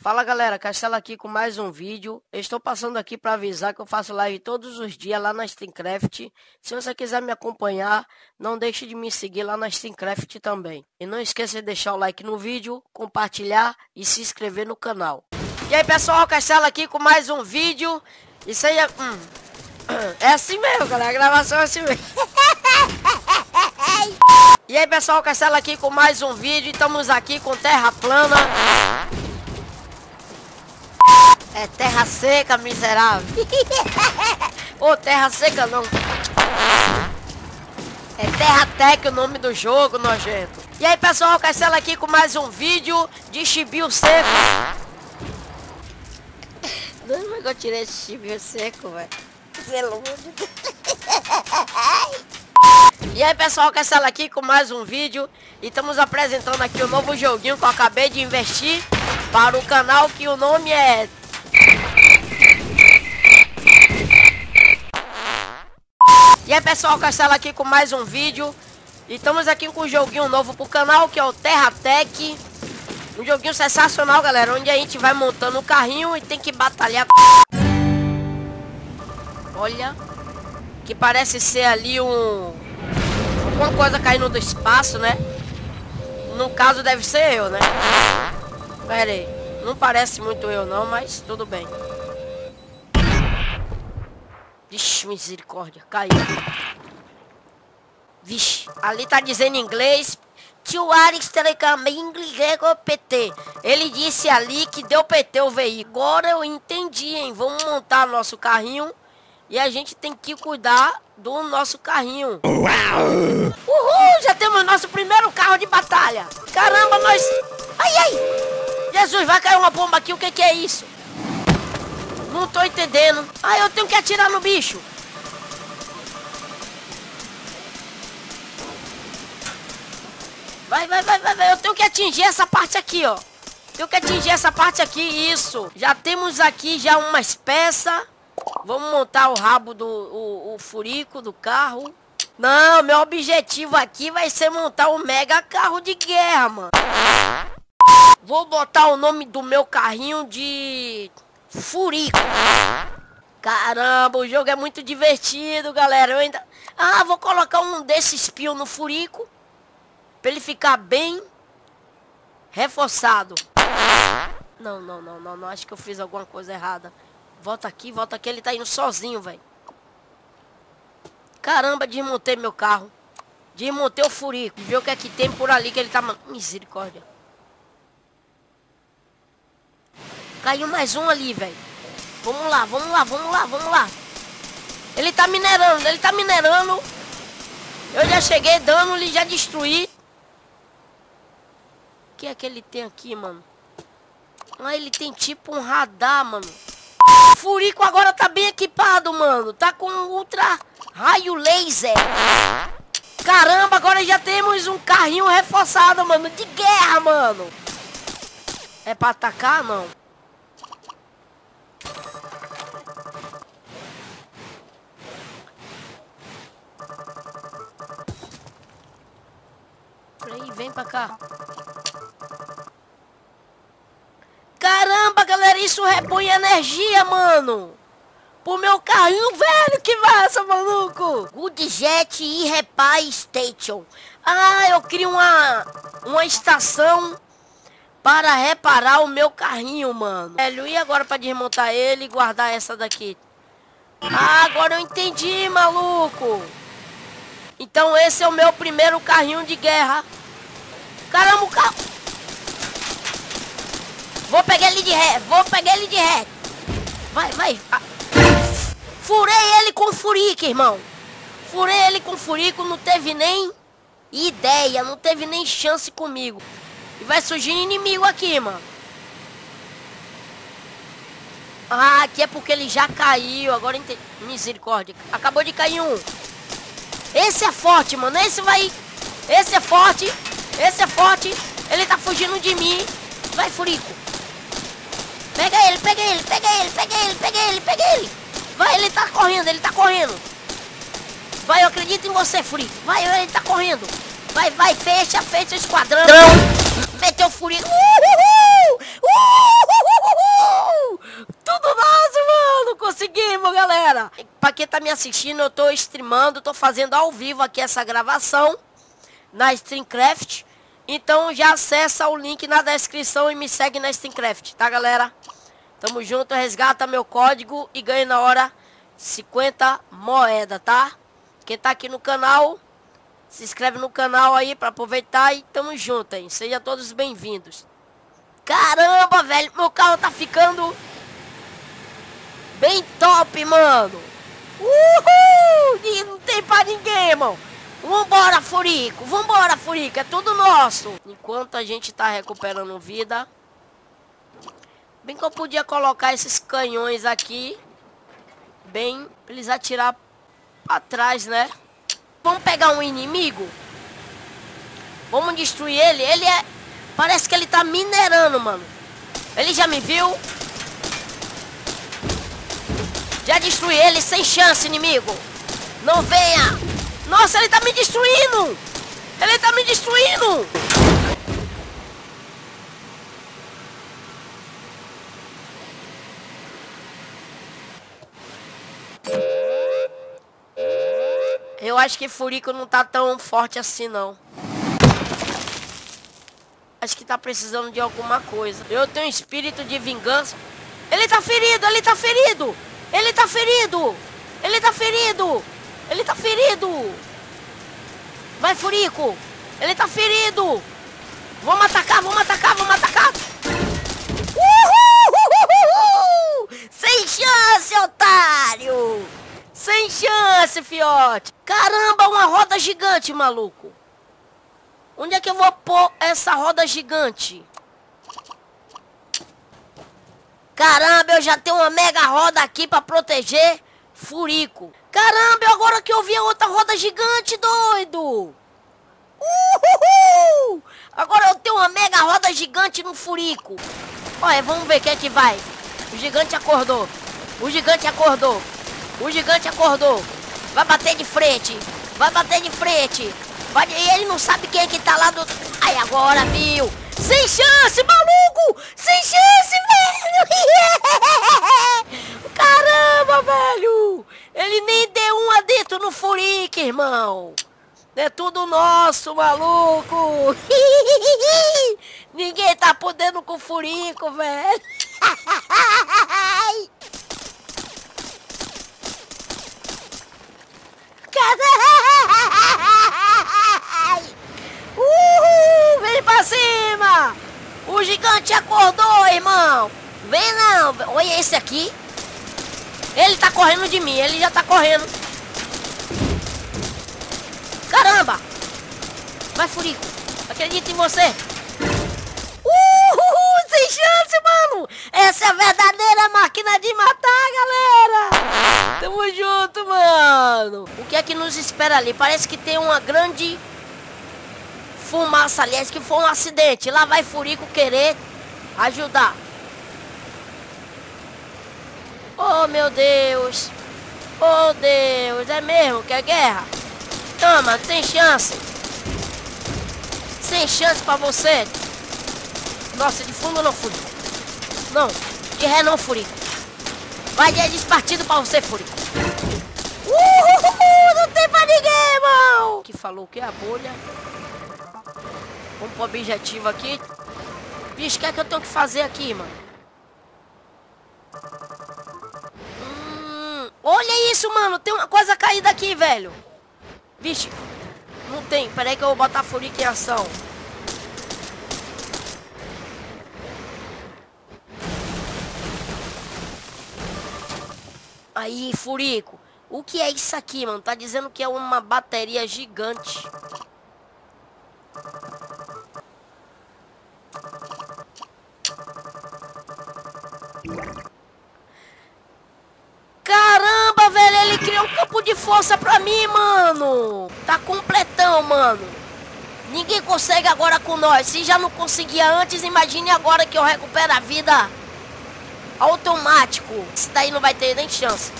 Fala galera, Castelo aqui com mais um vídeo. Eu estou passando aqui para avisar que eu faço live todos os dias lá na SteamCraft. Se você quiser me acompanhar, não deixe de me seguir lá na SteamCraft também. E não esqueça de deixar o like no vídeo, compartilhar e se inscrever no canal. E aí pessoal, Castelo aqui com mais um vídeo. Isso aí é assim mesmo galera, a gravação é assim mesmo. E aí pessoal, Castelo aqui com mais um vídeo. Estamos aqui com terra plana. É terra seca, miserável. Ô, terra seca não. É TerraTech o nome do jogo, nojento. E aí, pessoal, Castelo aqui com mais um vídeo de chibio seco. Dois mas eu tirei esse chibio seco, velho. E aí, pessoal, Castelo aqui com mais um vídeo. E estamos apresentando aqui o novo joguinho que eu acabei de investir para o canal, que o nome é... E aí pessoal, Castelo aqui com mais um vídeo. E estamos aqui com um joguinho novo pro canal, que é o TerraTech. Um joguinho sensacional galera, onde a gente vai montando o carrinho e tem que batalhar. Olha, que parece ser ali alguma coisa caindo do espaço, né? No caso deve ser eu, né? Pera aí, não parece muito eu não, mas tudo bem. Vixe, misericórdia, caiu. Vixe, ali tá dizendo em inglês. Tio Ares PT. Ele disse ali que deu PT o veículo. Agora eu entendi, hein? Vamos montar nosso carrinho. E a gente tem que cuidar do nosso carrinho. Uhul, já temos nosso primeiro carro de batalha. Caramba, nós... Ai, ai! Jesus, vai cair uma bomba aqui, o que é isso? Não tô entendendo. Ah, eu tenho que atirar no bicho. Vai, vai, vai, vai, vai. Eu tenho que atingir essa parte aqui, ó. Tenho que atingir essa parte aqui, isso. Já temos aqui já umas peças. Vamos montar o rabo do... O furico do carro. Não, meu objetivo aqui vai ser montar um mega carro de guerra, mano. Vou botar o nome do meu carrinho de... Furico. Caramba, o jogo é muito divertido, galera. Eu ainda... Ah, vou colocar um desses pios no furico pra ele ficar bem reforçado. Não, não, não, não, não. Acho que eu fiz alguma coisa errada. Volta aqui, ele tá indo sozinho, velho. Caramba, desmontei meu carro. Desmontei o furico. Vê o que é que tem por ali que ele tá... Misericórdia. Caiu mais um ali, velho. Vamos lá, vamos lá, vamos lá, vamos lá. Ele tá minerando, ele tá minerando. Eu já cheguei dando-lhe, já destruí. O que é que ele tem aqui, mano? Ah, ele tem tipo um radar, mano. O furico agora tá bem equipado, mano. Tá com um ultra raio laser. Caramba, agora já temos um carrinho reforçado, mano. De guerra, mano. É pra atacar, não? Vem pra cá. Caramba, galera, isso repõe energia, mano. Pro meu carrinho, velho, que massa, maluco. Goodjet e Repair Station. Ah, eu crio uma estação para reparar o meu carrinho, mano. Velho, e agora pra desmontar ele e guardar essa daqui? Ah, agora eu entendi, maluco. Então esse é o meu primeiro carrinho de guerra. Caramba, o carro. Vou pegar ele de ré. Vou pegar ele de ré. Vai, vai. Ah. Furei ele com furico, irmão. Furei ele com furico. Não teve nem ideia. Não teve nem chance comigo. E vai surgindo inimigo aqui, mano. Ah, aqui é porque ele já caiu. Agora entendi. Misericórdia. Acabou de cair um. Esse é forte, mano. Esse vai... Esse é forte. Esse é forte. Ele tá fugindo de mim. Vai, furico. Pega ele, pega ele, pega ele, pega ele, pega ele, pega ele. Vai, ele tá correndo, ele tá correndo. Vai, eu acredito em você, furico. Vai, ele tá correndo. Vai, vai, fecha, fecha o esquadrão. Meteu o furico. tá me assistindo, eu tô streamando, tô fazendo ao vivo aqui essa gravação na SteamCraft. Então já acessa o link na descrição e me segue na SteamCraft, tá galera? Tamo junto, resgata meu código e ganha na hora 50 moedas, tá? Quem tá aqui no canal, se inscreve no canal aí pra aproveitar e tamo junto, hein? Sejam todos bem-vindos. Caramba, velho, meu carro tá ficando bem top, mano. Uhul! Não tem pra ninguém, irmão. Vambora, Furico. Vambora, Furico. É tudo nosso. Enquanto a gente tá recuperando vida. Bem que eu podia colocar esses canhões aqui. Bem, pra eles atirar pra trás, né? Vamos pegar um inimigo. Vamos destruir ele. Ele é... Parece que ele tá minerando, mano. Ele já me viu. Já destruí ele sem chance, inimigo. Não venha. Nossa, ele tá me destruindo. Ele tá me destruindo. Eu acho que Furico não tá tão forte assim, não. Acho que tá precisando de alguma coisa. Eu tenho um espírito de vingança. Ele tá ferido, ele tá ferido. Ele tá ferido! Ele tá ferido! Ele tá ferido! Vai, Furico! Ele tá ferido! Vamos atacar, vamos atacar, vamos atacar! Uhul! Sem chance, otário! Sem chance, fiote! Caramba, uma roda gigante, maluco! Onde é que eu vou pôr essa roda gigante? Caramba, eu já tenho uma mega roda aqui pra proteger Furico. Caramba, agora que eu vi a outra roda gigante, doido. Uhul! Agora eu tenho uma mega roda gigante no Furico. Olha, vamos ver quem é que vai. O gigante acordou. O gigante acordou. O gigante acordou. Vai bater de frente. Vai bater de frente. Vai... E ele não sabe quem é que tá lá do... Ai, agora, viu? Sem chance, maluco! Sem chance, velho! Caramba, velho! Ele nem deu uma dentro no Furico, irmão! É tudo nosso, maluco! Ninguém tá podendo com o Furico, velho! Caramba! Uhul! Vem pra cima! O gigante acordou, irmão! Vem não! Olha esse aqui! Ele tá correndo de mim, ele já tá correndo! Caramba! Vai, Furico! Acredito em você! Uhul! Sem chance, mano! Essa é a verdadeira máquina de matar, galera! Tamo junto, mano! O que é que nos espera ali? Parece que tem uma grande... fumaça, aliás, que foi um acidente. Lá vai Furico querer ajudar. Oh, meu Deus. Oh, Deus. É mesmo que é guerra? Toma, sem chance. Sem chance pra você. Nossa, de fundo não, Furico. Não, de ré não, Furico. Vai de despartido pra você, Furico. Não tem pra ninguém, irmão. Que falou que é a bolha. Vamos pro objetivo aqui. Bicho, o que é que eu tenho que fazer aqui, mano? Olha isso, mano. Tem uma coisa caída aqui, velho. Bicho, não tem. Peraí que eu vou botar Furico em ação. Aí, Furico. O que é isso aqui, mano? Tá dizendo que é uma bateria gigante. Caramba, velho, ele criou um campo de força pra mim, mano. Tá completão, mano. Ninguém consegue agora com nós. Se já não conseguia antes, imagine agora que eu recupero a vida automático. Isso daí não vai ter nem chance.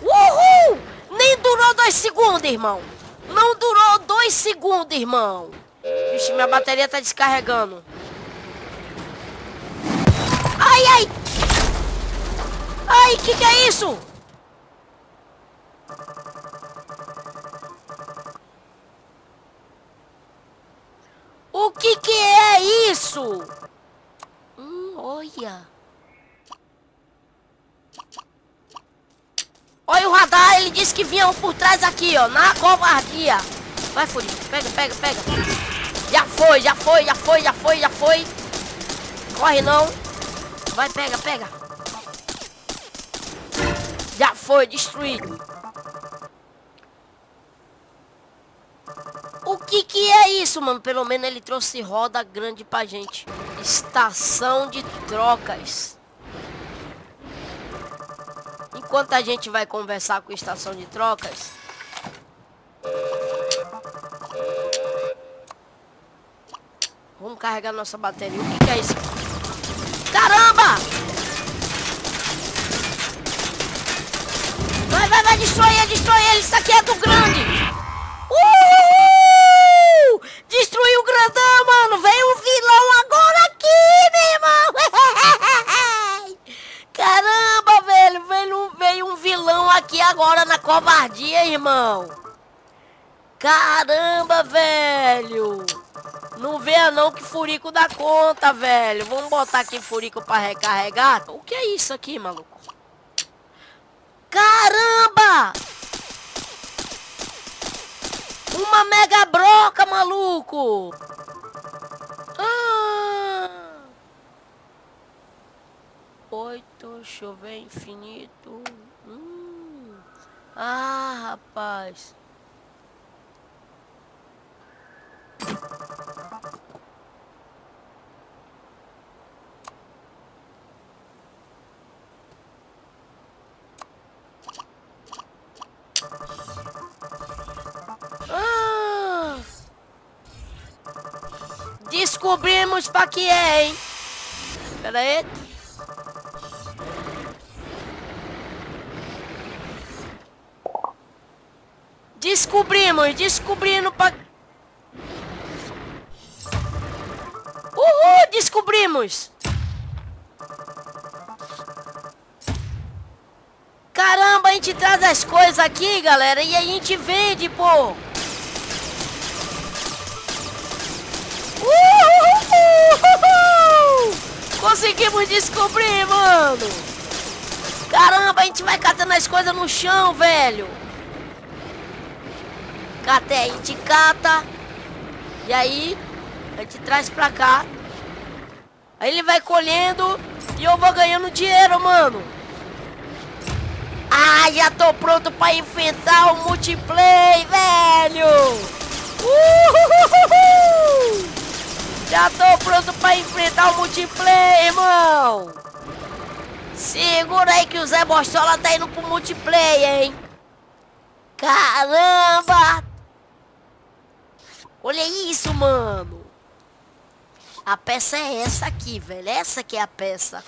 Uhul! Nem durou 2 segundos, irmão. Não durou 2 segundos, irmão. Vixe, minha bateria tá descarregando. Ai, ai. Ai, que é isso? isso? Olha. Olha o radar, ele disse que vinham por trás aqui, ó, na covardia. Vai, Furinho, pega, pega, pega. Já foi, já foi, já foi, já foi, já foi. Corre não. Vai, pega, pega. Já foi, destruído. O que é isso, mano? Pelo menos ele trouxe roda grande pra gente. Estação de trocas. Enquanto a gente vai conversar com a estação de trocas, vamos carregar nossa bateria. O que é isso? Caramba! Vai, vai, vai, destrói ele, destrói ele. Isso aqui é do grande. Destruiu o grandão, mano. Veio um vilão agora aqui, meu irmão. Caramba, velho. Veio um vilão aqui agora na covardia, irmão. Caramba, velho. Não veja não que Furico dá conta, velho. Vamos botar aqui Furico pra recarregar. O que é isso aqui, maluco? Caramba! Uma mega broca, maluco! Ah! 8, chover infinito. Ah, rapaz. Descobrimos pra que é, hein? Pera aí. Descobrindo pra... Uhul, descobrimos! Caramba, a gente traz as coisas aqui, galera, e a gente vende, pô! Conseguimos descobrir, mano. Caramba, a gente vai catando as coisas no chão, velho. Até a gente cata. E aí, a gente traz pra cá. Aí ele vai colhendo e eu vou ganhando dinheiro, mano. Ah, já tô pronto pra enfrentar o multiplayer, velho. Já tô pronto pra enfrentar o multiplayer, irmão. Segura aí que o Zé Bostola tá indo pro multiplayer, hein. Caramba. Olha isso, mano. A peça é essa aqui, velho. Essa que é a peça.